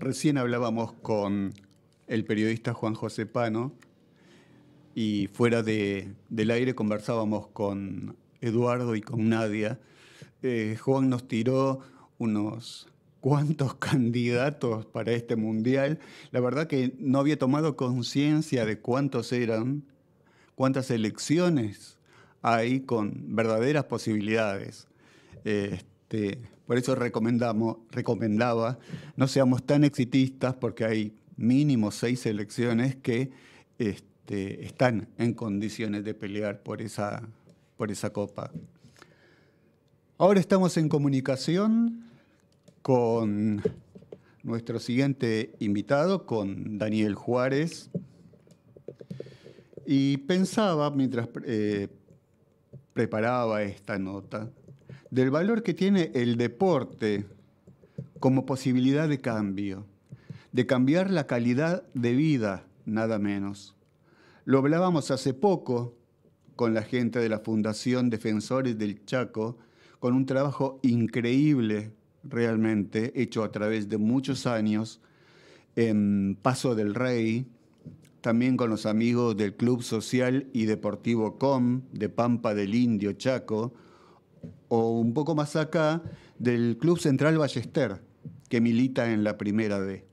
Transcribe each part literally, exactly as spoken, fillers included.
Recién hablábamos con el periodista Juan José Pano y fuera de, del aire conversábamos con Eduardo y con Nadia. Eh, Juan nos tiró unos cuantos candidatos para este mundial. La verdad que no había tomado conciencia de cuántos eran, cuántas elecciones hay con verdaderas posibilidades. Este, por eso recomendamos, recomendaba, no seamos tan exitistas porque hay mínimo seis elecciones que este, están en condiciones de pelear por esa, por esa copa. Ahora estamos en comunicación con nuestro siguiente invitado, con Daniel Juárez. Y pensaba, mientras eh, preparaba esta nota, del valor que tiene el deporte como posibilidad de cambio, de cambiar la calidad de vida, nada menos. Lo hablábamos hace poco con la gente de la Fundación Defensores del Chaco, con un trabajo increíble realmente, hecho a través de muchos años, en Paso del Rey, también con los amigos del Club Social y Deportivo .com, de Pampa del Indio, Chaco, o un poco más acá, del Club Central Ballester, que milita en la Primera D.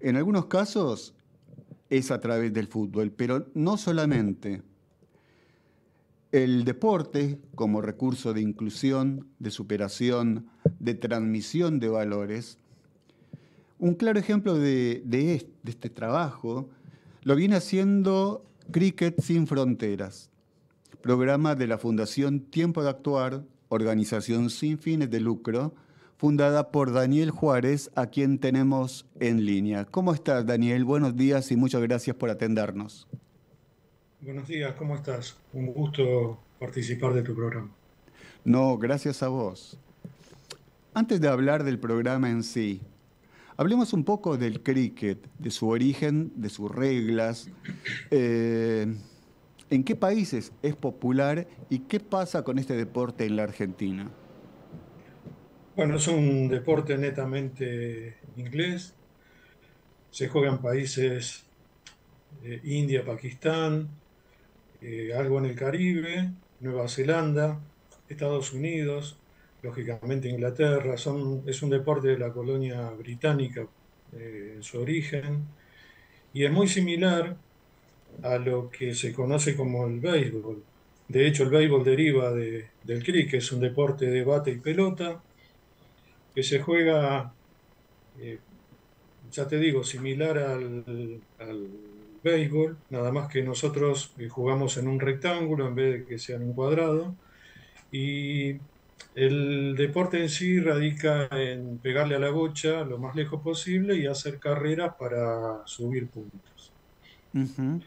En algunos casos es a través del fútbol, pero no solamente. El deporte como recurso de inclusión, de superación, de transmisión de valores. Un claro ejemplo de, de, este, de este trabajo lo viene haciendo Cricket Sin Fronteras, programa de la Fundación Tiempo de Actuar, organización sin fines de lucro, fundada por Daniel Juárez, a quien tenemos en línea. ¿Cómo estás, Daniel? Buenos días y muchas gracias por atendernos. Buenos días, ¿cómo estás? Un gusto participar de tu programa. No, gracias a vos. Antes de hablar del programa en sí, hablemos un poco del cricket, de su origen, de sus reglas. Eh, ¿En qué países es popular y qué pasa con este deporte en la Argentina? Bueno, es un deporte netamente inglés. Se juega en países eh, India, Pakistán, Eh, algo en el Caribe, Nueva Zelanda, Estados Unidos, lógicamente Inglaterra. Son, es un deporte de la colonia británica eh, en su origen y es muy similar a lo que se conoce como el béisbol. De hecho, el béisbol deriva de, del cricket, es un deporte de bate y pelota que se juega, eh, ya te digo, similar al, al béisbol, nada más que nosotros jugamos en un rectángulo en vez de que sea en un cuadrado, y el deporte en sí radica en pegarle a la bocha lo más lejos posible y hacer carreras para subir puntos. Uh-huh.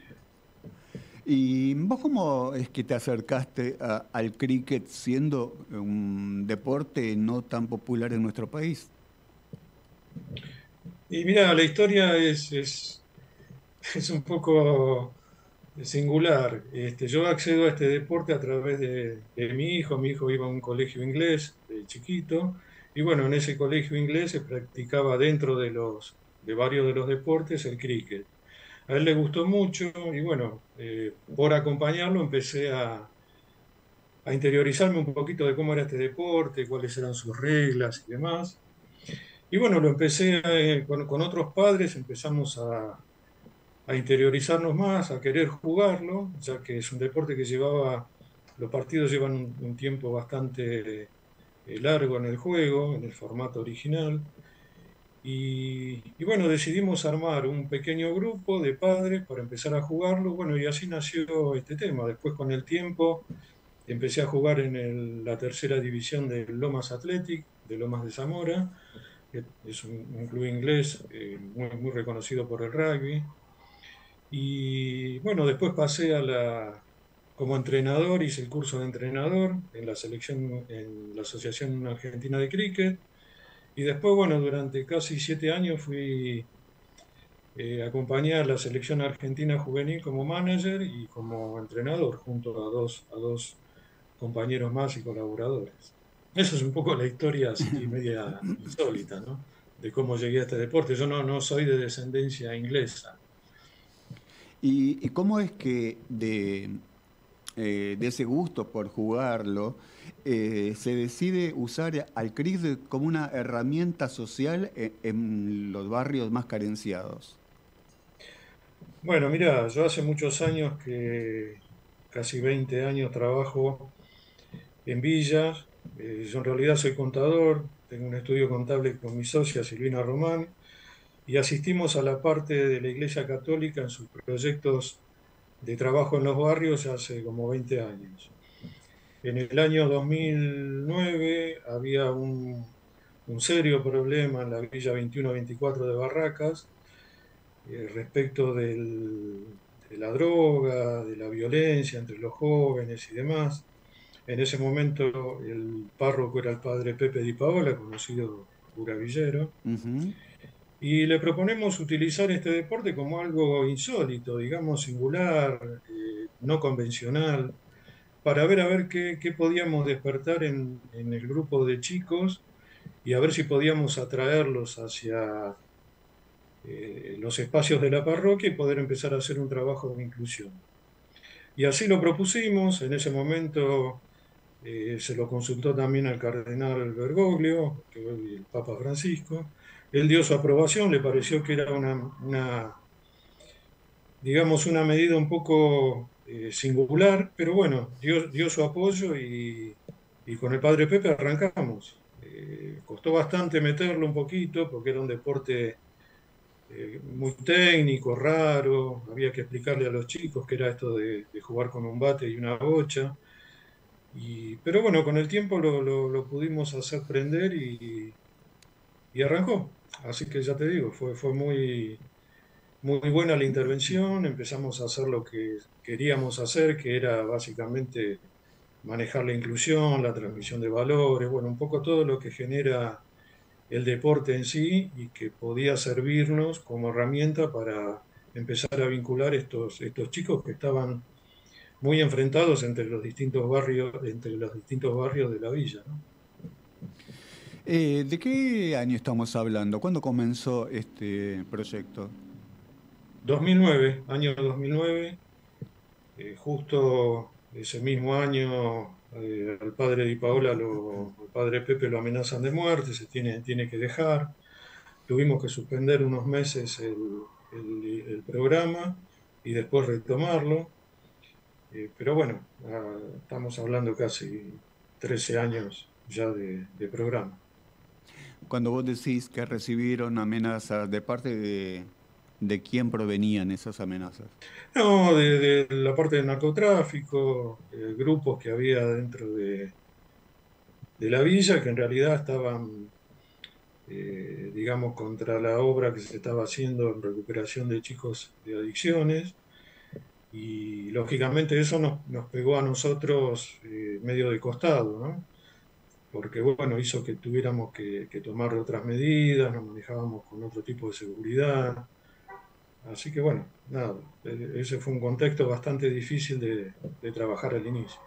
¿Y vos cómo es que te acercaste a, al cricket siendo un deporte no tan popular en nuestro país? Y mira, la historia es... es Es un poco singular. Este, yo accedo a este deporte a través de, de mi hijo. Mi hijo iba a un colegio inglés de chiquito. Y bueno, en ese colegio inglés se practicaba dentro de, los, de varios de los deportes el cricket. A él le gustó mucho y bueno, eh, por acompañarlo empecé a, a interiorizarme un poquito de cómo era este deporte, cuáles eran sus reglas y demás. Y bueno, lo empecé eh, con, con otros padres, empezamos a... a interiorizarnos más, a querer jugarlo, ya que es un deporte que llevaba, los partidos llevan un, un tiempo bastante eh, largo en el juego, en el formato original, y, y bueno, decidimos armar un pequeño grupo de padres para empezar a jugarlo, bueno, y así nació este tema. Después, con el tiempo, empecé a jugar en el, la tercera división de Lomas Athletic, de Lomas de Zamora, que es un, un club inglés eh, muy, muy reconocido por el rugby. Y bueno, después pasé a la, como entrenador, hice el curso de entrenador en la selección, en la Asociación Argentina de Cricket. Y después, bueno, durante casi siete años fui eh, a acompañar la selección argentina juvenil como manager y como entrenador, junto a dos, a dos compañeros más y colaboradores. Eso es un poco la historia así media insólita, ¿no? de cómo llegué a este deporte. Yo no, no soy de descendencia inglesa. ¿Y, y cómo es que de, eh, de ese gusto por jugarlo eh, se decide usar al cricket como una herramienta social en, en los barrios más carenciados? Bueno, mira, yo hace muchos años, que casi veinte años, trabajo en villas. Eh, yo en realidad soy contador, tengo un estudio contable con mi socia Silvina Román, y asistimos a la parte de la Iglesia Católica en sus proyectos de trabajo en los barrios hace como veinte años. En el año dos mil nueve había un, un serio problema en la Villa veintiuno veinticuatro de Barracas, Eh, respecto del, de la droga, de la violencia entre los jóvenes y demás. En ese momento el párroco era el padre Pepe Di Paola, conocido cura villero, uh-huh. y le proponemos utilizar este deporte como algo insólito, digamos singular, eh, no convencional, para ver a ver qué, qué podíamos despertar en, en el grupo de chicos y a ver si podíamos atraerlos hacia Eh, los espacios de la parroquia y poder empezar a hacer un trabajo de inclusión. Y así lo propusimos. En ese momento eh, se lo consultó también al Cardenal Bergoglio, que hoy el Papa Francisco. Él dio su aprobación, le pareció que era una, una digamos, una medida un poco eh, singular, pero bueno, dio, dio su apoyo y, y con el padre Pepe arrancamos. Eh, costó bastante meterlo un poquito, porque era un deporte muy técnico, raro, había que explicarle a los chicos qué era esto de, de jugar con un bate y una bocha, y, pero bueno, con el tiempo lo, lo, lo pudimos hacer prender y, y arrancó. Así que ya te digo, fue, fue muy, muy buena la intervención, empezamos a hacer lo que queríamos hacer, que era básicamente manejar la inclusión, la transmisión de valores, bueno, un poco todo lo que genera el deporte en sí, y que podía servirnos como herramienta para empezar a vincular estos, estos chicos que estaban muy enfrentados entre los distintos barrios, entre los distintos barrios de la villa, ¿no? Eh, ¿De qué año estamos hablando? ¿Cuándo comenzó este proyecto? dos mil nueve, año dos mil nueve, eh, justo ese mismo año. Eh, al padre Di Paola, lo, al padre Pepe lo amenazan de muerte, se tiene, tiene que dejar. Tuvimos que suspender unos meses el, el, el programa y después retomarlo. Eh, pero bueno, ah, estamos hablando casi trece años ya de, de programa. Cuando vos decís que recibieron amenazas, ¿de parte de, de quién provenían esas amenazas? No, de, de la parte del narcotráfico, eh, grupos que había dentro de, de la villa, que en realidad estaban, eh, digamos, contra la obra que se estaba haciendo en recuperación de chicos de adicciones, y lógicamente eso nos, nos pegó a nosotros eh, medio de costado, ¿no? Porque bueno, hizo que tuviéramos que, que tomar otras medidas, nos manejábamos con otro tipo de seguridad. Así que bueno, nada, ese fue un contexto bastante difícil de, de trabajar al inicio.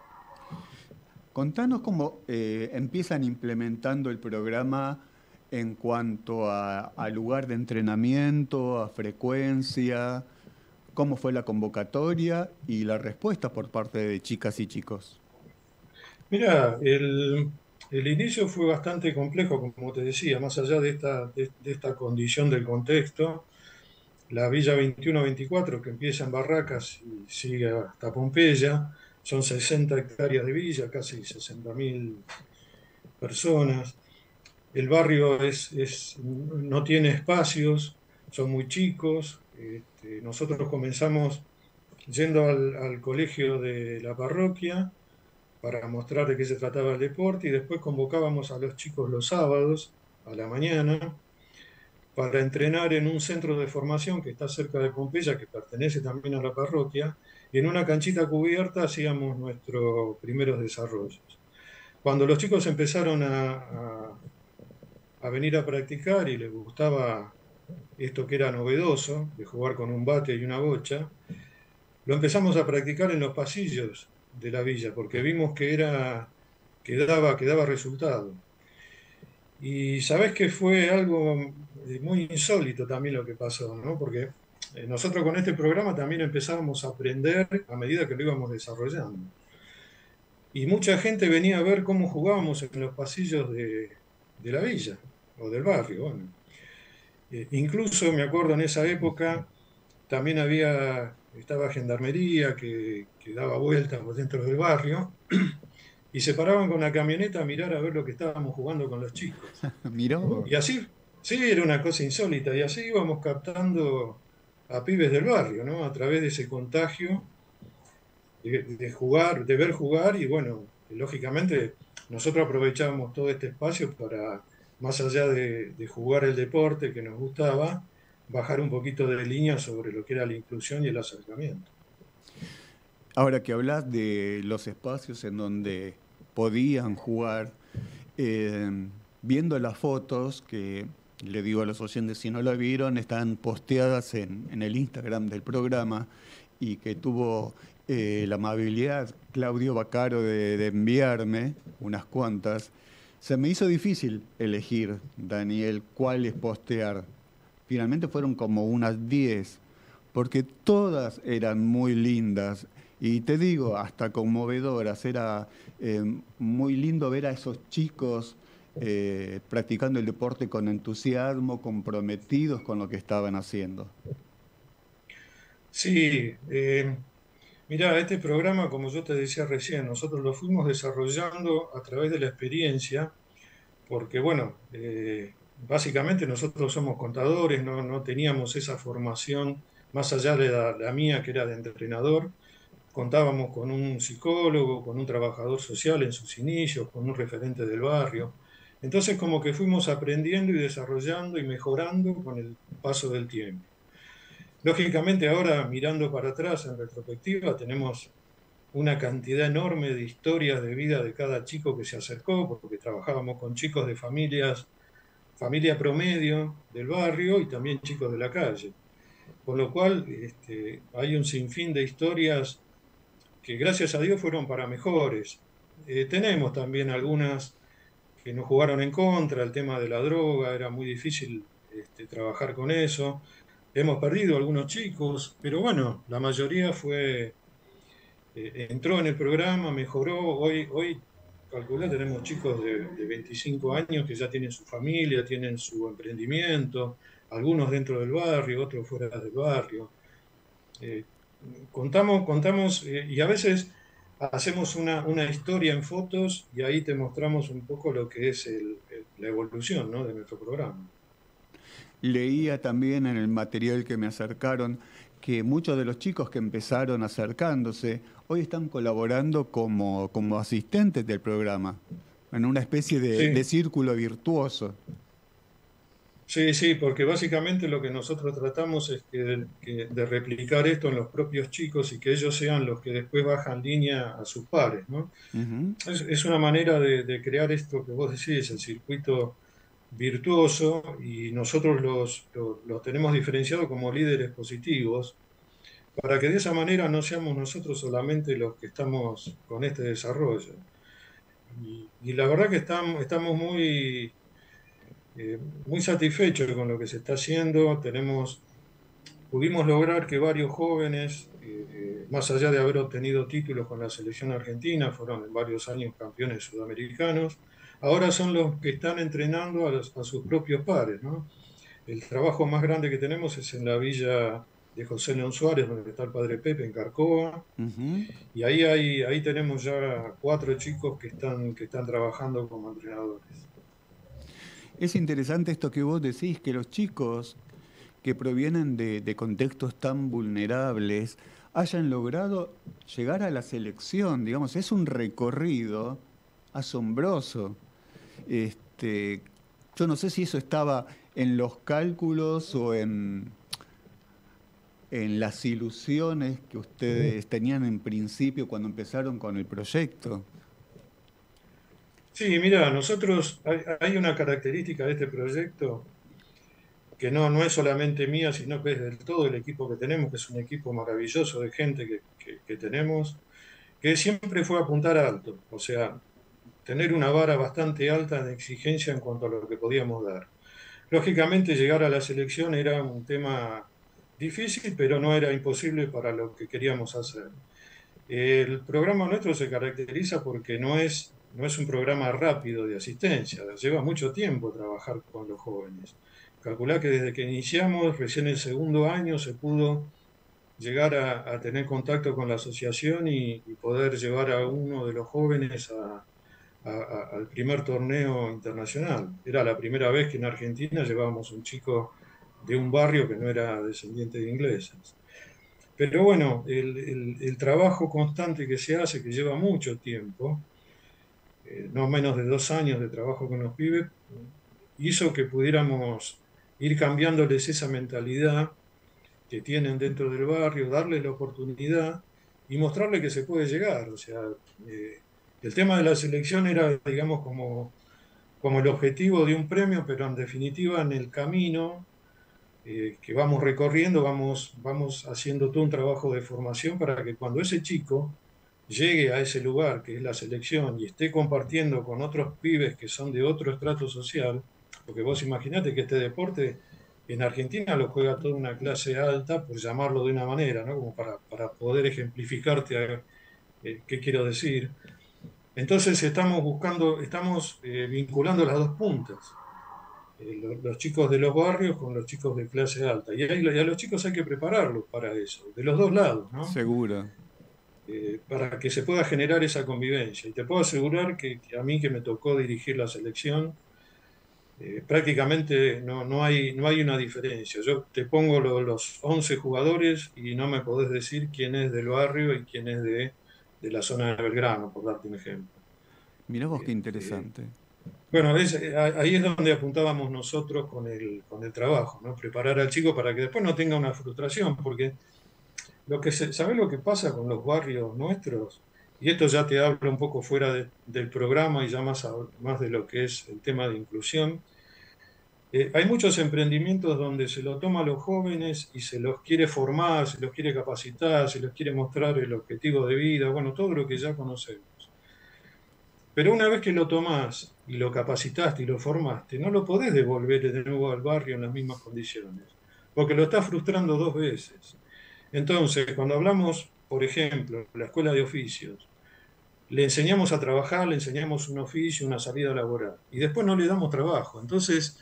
Contanos cómo eh, empiezan implementando el programa en cuanto a, a lugar de entrenamiento, a frecuencia, cómo fue la convocatoria y la respuesta por parte de chicas y chicos. Mirá, el, el inicio fue bastante complejo, como te decía, más allá de esta, de, de esta condición del contexto. La Villa veintiuno veinticuatro, que empieza en Barracas y sigue hasta Pompeya, son sesenta hectáreas de villa, casi sesenta mil personas. El barrio es, es, no tiene espacios, son muy chicos. Este, nosotros comenzamos yendo al, al colegio de la parroquia para mostrar de qué se trataba el deporte, y después convocábamos a los chicos los sábados a la mañana para entrenar en un centro de formación que está cerca de Pompeya, que pertenece también a la parroquia, y en una canchita cubierta hacíamos nuestros primeros desarrollos. Cuando los chicos empezaron a, a, a venir a practicar y les gustaba esto que era novedoso, de jugar con un bate y una bocha, lo empezamos a practicar en los pasillos de la villa, porque vimos que, era, que, daba, que daba resultado. Y sabés que fue algo muy insólito también lo que pasó, ¿no? Porque nosotros con este programa también empezábamos a aprender a medida que lo íbamos desarrollando. Y mucha gente venía a ver cómo jugábamos en los pasillos de, de la villa o del barrio. Bueno. Eh, incluso me acuerdo en esa época también había, estaba gendarmería que, que daba vueltas por dentro del barrio y se paraban con la camioneta a mirar a ver lo que estábamos jugando con los chicos. ¿Miró? Y así, sí, era una cosa insólita. Y así íbamos captando a pibes del barrio, ¿no? A través de ese contagio de, de jugar, de ver jugar. Y bueno, lógicamente nosotros aprovechábamos todo este espacio para, más allá de, de jugar el deporte que nos gustaba, bajar un poquito de línea sobre lo que era la inclusión y el acercamiento. Ahora que hablas de los espacios en donde podían jugar, eh, viendo las fotos que, le digo a los oyentes si no la vieron, están posteadas en, en el Instagram del programa y que tuvo eh, la amabilidad Claudio Baccaro de, de enviarme unas cuantas, se me hizo difícil elegir, Daniel, cuáles postear. Finalmente fueron como unas diez, porque todas eran muy lindas. Y te digo, hasta conmovedoras. Era eh, muy lindo ver a esos chicos eh, practicando el deporte con entusiasmo, comprometidos con lo que estaban haciendo. Sí. Eh, mirá, este programa, como yo te decía recién, nosotros lo fuimos desarrollando a través de la experiencia, porque, bueno, eh, básicamente nosotros somos contadores, no, no teníamos esa formación más allá de la, la mía, que era de entrenador. Contábamos con un psicólogo, con un trabajador social en sus inicios, con un referente del barrio. Entonces como que fuimos aprendiendo y desarrollando y mejorando con el paso del tiempo. Lógicamente ahora, mirando para atrás en retrospectiva, tenemos una cantidad enorme de historias de vida de cada chico que se acercó, porque trabajábamos con chicos de familias, familia promedio del barrio y también chicos de la calle. Con lo cual este, hay un sinfín de historias que gracias a Dios fueron para mejores. Eh, tenemos también algunas que nos jugaron en contra, el tema de la droga, era muy difícil este, trabajar con eso. Hemos perdido algunos chicos, pero bueno, la mayoría fue eh, entró en el programa, mejoró. Hoy, hoy calculá, tenemos chicos de, de veinticinco años que ya tienen su familia, tienen su emprendimiento, algunos dentro del barrio, otros fuera del barrio. Eh, Contamos, contamos eh, y a veces hacemos una, una historia en fotos y ahí te mostramos un poco lo que es el, el, la evolución, ¿no?, de nuestro programa. Leía también en el material que me acercaron que muchos de los chicos que empezaron acercándose hoy están colaborando como, como asistentes del programa, en una especie de, sí, de círculo virtuoso. Sí, sí, porque básicamente lo que nosotros tratamos es que, que de replicar esto en los propios chicos y que ellos sean los que después bajan línea a sus pares, ¿no? Uh-huh. es, es una manera de, de crear esto que vos decís, el circuito virtuoso, y nosotros los, los, los tenemos diferenciados como líderes positivos para que de esa manera no seamos nosotros solamente los que estamos con este desarrollo. Y, y la verdad que estamos, estamos muy... Eh, muy satisfecho con lo que se está haciendo. Tenemos, pudimos lograr que varios jóvenes, eh, más allá de haber obtenido títulos con la selección argentina, fueron en varios años campeones sudamericanos, ahora son los que están entrenando a, los, a sus propios pares, ¿no? El trabajo más grande que tenemos es en la villa de José León Suárez, donde está el padre Pepe, en Carcoa. Uh-huh. Y ahí, hay, ahí tenemos ya cuatro chicos que están, que están trabajando como entrenadores. Es interesante esto que vos decís, que los chicos que provienen de, de contextos tan vulnerables hayan logrado llegar a la selección. Digamos, es un recorrido asombroso. Este, yo no sé si eso estaba en los cálculos o en, en las ilusiones que ustedes tenían en principio cuando empezaron con el proyecto. Sí, mira, nosotros, hay, hay una característica de este proyecto que no, no es solamente mía, sino que es del todo el equipo que tenemos, que es un equipo maravilloso de gente que, que, que tenemos, que siempre fue apuntar alto. O sea, tener una vara bastante alta de exigencia en cuanto a lo que podíamos dar. Lógicamente llegar a la selección era un tema difícil, pero no era imposible para lo que queríamos hacer. El programa nuestro se caracteriza porque no es, no es un programa rápido de asistencia, lleva mucho tiempo trabajar con los jóvenes. Calculá que desde que iniciamos, recién el segundo año se pudo llegar a, a tener contacto con la asociación y, y poder llevar a uno de los jóvenes a, a, a, al primer torneo internacional. Era la primera vez que en Argentina llevábamos un chico de un barrio que no era descendiente de ingleses. Pero bueno, el, el, el trabajo constante que se hace, que lleva mucho tiempo, eh, no menos de dos años de trabajo con los pibes, hizo que pudiéramos ir cambiándoles esa mentalidad que tienen dentro del barrio, darles la oportunidad y mostrarles que se puede llegar. O sea, eh, el tema de la selección era, digamos, como, como el objetivo de un premio, pero en definitiva en el camino eh, que vamos recorriendo, vamos, vamos haciendo todo un trabajo de formación para que cuando ese chico llegue a ese lugar que es la selección y esté compartiendo con otros pibes que son de otro estrato social, porque vos imaginate que este deporte en Argentina lo juega toda una clase alta, por llamarlo de una manera, ¿no? Como para, para poder ejemplificarte a, eh, qué quiero decir. Entonces estamos buscando, estamos eh, vinculando las dos puntas, eh, los, los chicos de los barrios con los chicos de clase alta. Y, hay, y a los chicos hay que prepararlos para eso, de los dos lados, ¿no? Seguro. Eh, para que se pueda generar esa convivencia. Y te puedo asegurar que, que a mí que me tocó dirigir la selección, Eh, prácticamente no, no, hay, no hay una diferencia. Yo te pongo lo, los once jugadores y no me podés decir quién es del barrio y quién es de, de la zona de Belgrano, por darte un ejemplo. Mirá vos qué interesante. Eh, bueno, es, ahí es donde apuntábamos nosotros con el, con el trabajo, ¿no? Preparar al chico para que después no tenga una frustración, porque lo que se, ¿sabés lo que pasa con los barrios nuestros? Y esto ya te hablo un poco fuera de, del programa y ya más, a, más de lo que es el tema de inclusión. Eh, hay muchos emprendimientos donde se lo toma a los jóvenes y se los quiere formar, se los quiere capacitar, se los quiere mostrar el objetivo de vida, bueno, todo lo que ya conocemos. Pero una vez que lo tomás y lo capacitaste y lo formaste, no lo podés devolver de nuevo al barrio en las mismas condiciones, porque lo estás frustrando dos veces. Entonces, cuando hablamos, por ejemplo, la escuela de oficios, le enseñamos a trabajar, le enseñamos un oficio, una salida laboral, y después no le damos trabajo. Entonces,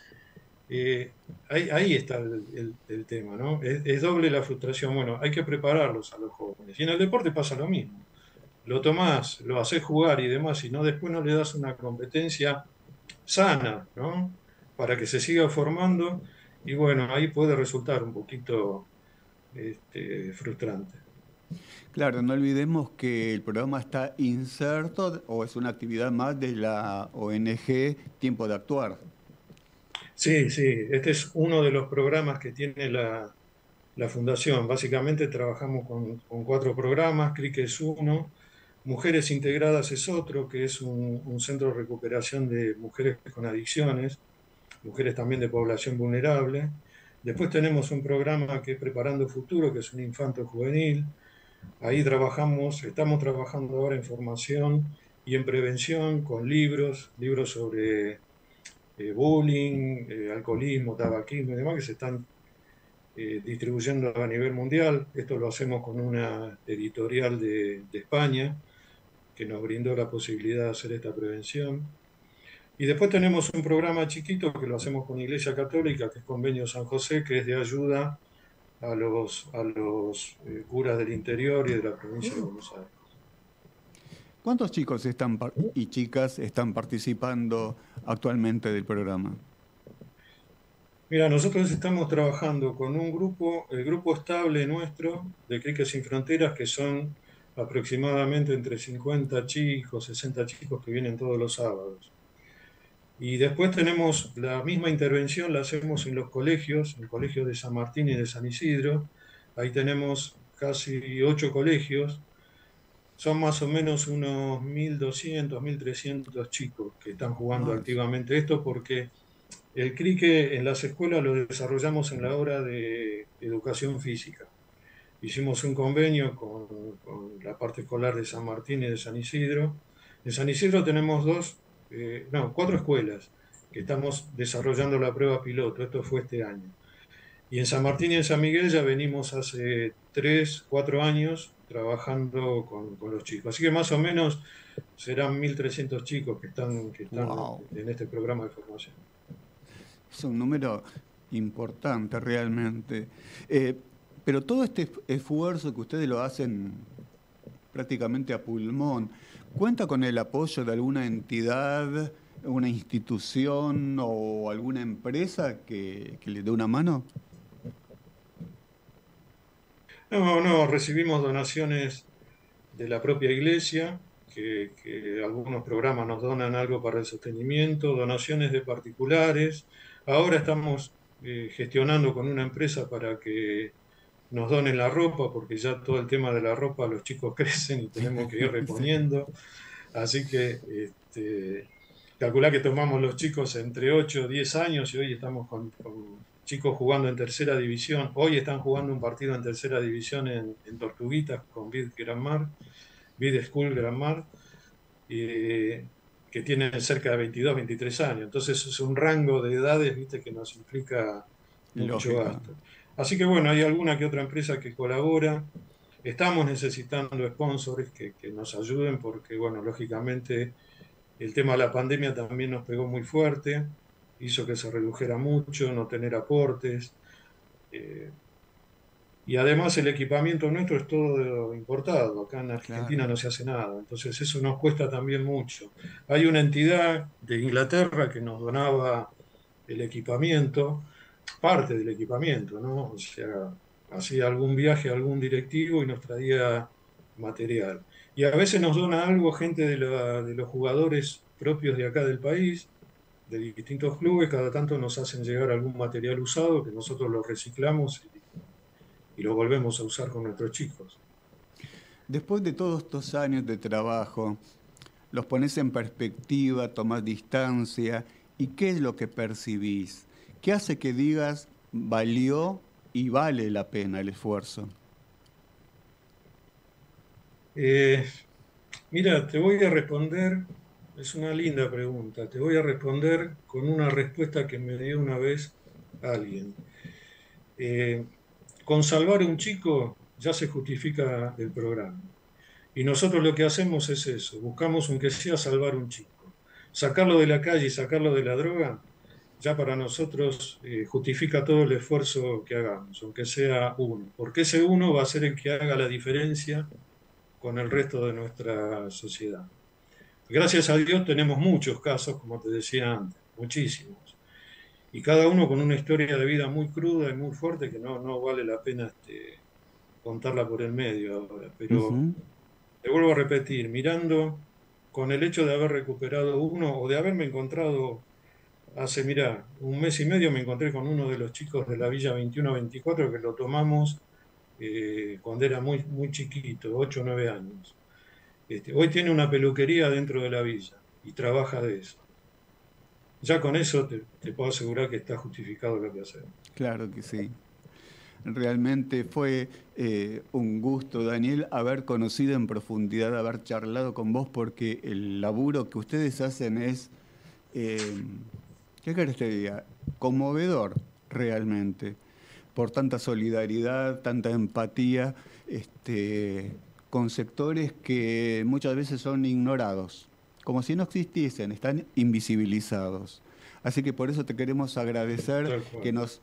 eh, ahí, ahí está el, el, el tema, ¿no? Es, es doble la frustración. Bueno, hay que prepararlos a los jóvenes. Y en el deporte pasa lo mismo. Lo tomás, lo haces jugar y demás, y no, después no le das una competencia sana, ¿no? Para que se siga formando, y bueno, ahí puede resultar un poquito este, frustrante. Claro, no olvidemos que el programa está inserto o es una actividad más de la O N G Tiempo de Actuar. Sí, sí, este es uno de los programas que tiene la, la Fundación. Básicamente trabajamos con, con cuatro programas, Cricket es uno, Mujeres Integradas es otro, que es un, un centro de recuperación de mujeres con adicciones, mujeres también de población vulnerable. Después tenemos un programa que es Preparando Futuro, que es un infanto juvenil. Ahí trabajamos, estamos trabajando ahora en formación y en prevención con libros, libros sobre eh, bullying, eh, alcoholismo, tabaquismo y demás que se están eh, distribuyendo a nivel mundial. Esto lo hacemos con una editorial de, de España que nos brindó la posibilidad de hacer esta prevención. Y después tenemos un programa chiquito que lo hacemos con Iglesia Católica, que es Convenio San José, que es de ayuda a los, a los eh, curas del interior y de la provincia de Buenos Aires. ¿Cuántos chicos están y chicas están participando actualmente del programa? Mira, nosotros estamos trabajando con un grupo, el grupo estable nuestro de Cricket Sin Fronteras, que son aproximadamente entre cincuenta chicos, sesenta chicos que vienen todos los sábados. Y después tenemos la misma intervención, la hacemos en los colegios, en el colegio de San Martín y de San Isidro. Ahí tenemos casi ocho colegios. Son más o menos unos mil doscientos, mil trescientos chicos que están jugando ah, activamente esto, porque el cricket en las escuelas lo desarrollamos en la hora de educación física. Hicimos un convenio con, con la parte escolar de San Martín y de San Isidro. En San Isidro tenemos dos eh, no, cuatro escuelas que estamos desarrollando la prueba piloto, esto fue este año. Y en San Martín y en San Miguel ya venimos hace tres, cuatro años trabajando con, con los chicos. Así que más o menos serán mil trescientos chicos que están, que están wow. en este programa de formación. Es un número importante realmente. Eh, pero todo este esfuerzo que ustedes lo hacen prácticamente a pulmón, ¿cuenta con el apoyo de alguna entidad, una institución o alguna empresa que, que le dé una mano? No, no, recibimos donaciones de la propia iglesia, que, que algunos programas nos donan algo para el sostenimiento, donaciones de particulares. Ahora estamos eh, gestionando con una empresa para que nos donen la ropa, porque ya todo el tema de la ropa, los chicos crecen y tenemos que ir reponiendo. Así que este, calculá que tomamos los chicos entre ocho o diez años y hoy estamos con, con chicos jugando en tercera división. Hoy están jugando un partido en tercera división en, en Tortuguitas con Vid Granmar, Vid School Granmar, eh, que tienen cerca de veintidós, veintitrés años. Entonces es un rango de edades, ¿viste?, que nos implica mucho gasto. Así que bueno, hay alguna que otra empresa que colabora. Estamos necesitando sponsors que, que nos ayuden porque, bueno, lógicamente el tema de la pandemia también nos pegó muy fuerte, hizo que se redujera mucho, no tener aportes. Eh, y además el equipamiento nuestro es todo importado, acá en Argentina claro. no se hace nada, entonces eso nos cuesta también mucho. Hay una entidad de Inglaterra que nos donaba el equipamiento, parte del equipamiento, ¿no? O sea, hacía algún viaje a algún directivo y nos traía material. Y a veces nos dona algo gente de, la, de los jugadores propios de acá del país, de distintos clubes, cada tanto nos hacen llegar algún material usado que nosotros lo reciclamos y, y lo volvemos a usar con nuestros chicos. Después de todos estos años de trabajo, los pones en perspectiva, tomás distancia, ¿y qué es lo que percibís? ¿Qué hace que digas valió y vale la pena el esfuerzo? Eh, mira, te voy a responder, es una linda pregunta, te voy a responder con una respuesta que me dio una vez alguien. Eh, con salvar a un chico ya se justifica el programa. Y nosotros lo que hacemos es eso, buscamos aunque sea salvar a un chico. Sacarlo de la calle y sacarlo de la droga, ya para nosotros eh, justifica todo el esfuerzo que hagamos, aunque sea uno. Porque ese uno va a ser el que haga la diferencia con el resto de nuestra sociedad. Gracias a Dios tenemos muchos casos, como te decía antes, muchísimos. Y cada uno con una historia de vida muy cruda y muy fuerte que no, no vale la pena este, contarla por el medio ahora. Pero uh-huh. te vuelvo a repetir, mirando con el hecho de haber recuperado uno o de haberme encontrado hace, mirá, un mes y medio me encontré con uno de los chicos de la Villa veintiuno veinticuatro que lo tomamos Eh, cuando era muy, muy chiquito, ocho o nueve años. Este, hoy tiene una peluquería dentro de la villa y trabaja de eso. Ya con eso te, te puedo asegurar que está justificado lo que hacemos. Claro que sí. Realmente fue eh, un gusto, Daniel, haber conocido en profundidad, haber charlado con vos, porque el laburo que ustedes hacen es, eh, ¿qué querés que diga? Conmovedor, realmente. Por tanta solidaridad, tanta empatía, este, con sectores que muchas veces son ignorados, como si no existiesen, están invisibilizados. Así que por eso te queremos agradecer que nos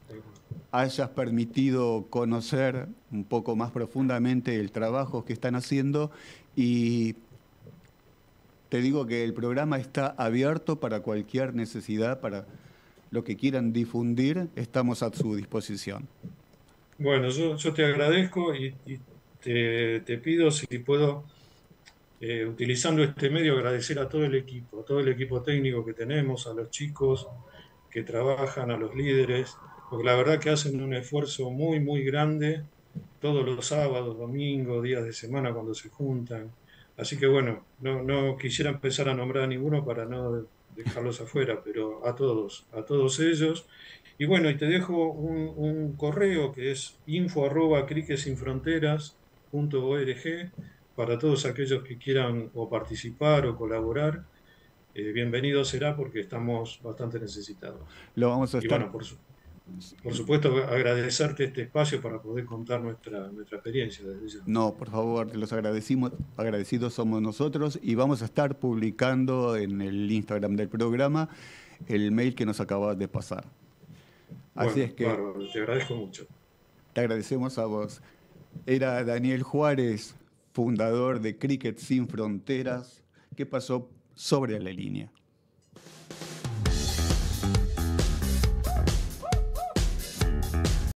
hayas permitido conocer un poco más profundamente el trabajo que están haciendo y te digo que el programa está abierto para cualquier necesidad, para lo que quieran difundir, estamos a su disposición. Bueno, yo, yo te agradezco y, y te, te pido, si puedo, eh, utilizando este medio, agradecer a todo el equipo, a todo el equipo técnico que tenemos, a los chicos que trabajan, a los líderes, porque la verdad que hacen un esfuerzo muy, muy grande todos los sábados, domingos, días de semana cuando se juntan. Así que bueno, no, no quisiera empezar a nombrar a ninguno para no dejarlos afuera, pero a todos, a todos ellos. Y bueno, y te dejo un, un correo que es info arroba cricket sin fronteras punto org para todos aquellos que quieran o participar o colaborar eh, bienvenido será porque estamos bastante necesitados. Lo vamos a estar... Y bueno, por, su, por supuesto, agradecerte este espacio para poder contar nuestra, nuestra experiencia. No, por favor, los agradecimos, agradecidos somos nosotros, y vamos a estar publicando en el Instagram del programa el mail que nos acaba de pasar. Así bueno, es que... Claro, te agradezco mucho. Te agradecemos a vos. Era Daniel Juárez, fundador de Cricket Sin Fronteras, que pasó sobre la línea.